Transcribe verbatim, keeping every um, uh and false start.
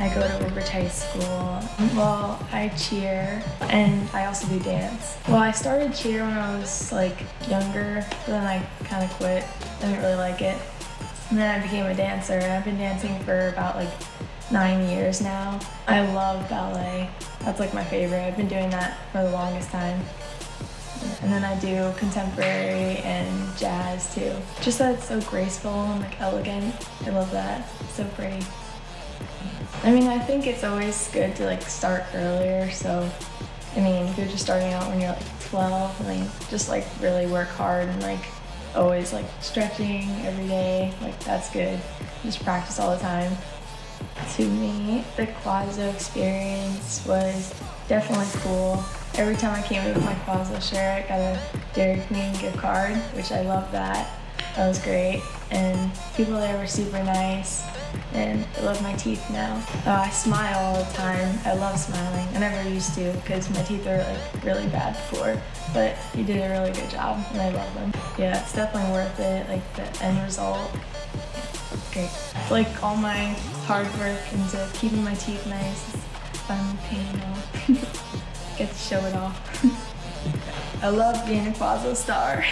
I go to Rupert High School. Well, I cheer and I also do dance. Well, I started cheer when I was like younger, but then I kind of quit. I didn't really like it. And then I became a dancer, and I've been dancing for about like nine years now. I love ballet. That's like my favorite. I've been doing that for the longest time. And then I do contemporary and jazz too. Just that it's so graceful and like elegant. I love that. It's so pretty. I mean, I think it's always good to like start earlier. So, I mean, if you're just starting out when you're like twelve, and like just like really work hard and like always like stretching every day. Like that's good. Just practice all the time. To me, the Cuozzo experience was definitely cool. Every time I came in with my Cuozzo shirt, I got a Dairy Queen gift card, which I love that. That was great. And people there were super nice, and I love my teeth now. Oh, I smile all the time. I love smiling. I never used to because my teeth were like really bad before, but you did a really good job, and I love them. Yeah, it's definitely worth it, like the end result. Great. Like all my hard work into keeping my teeth nice, fun, paying off. Get to show it off. I love being a Cuozzo Star.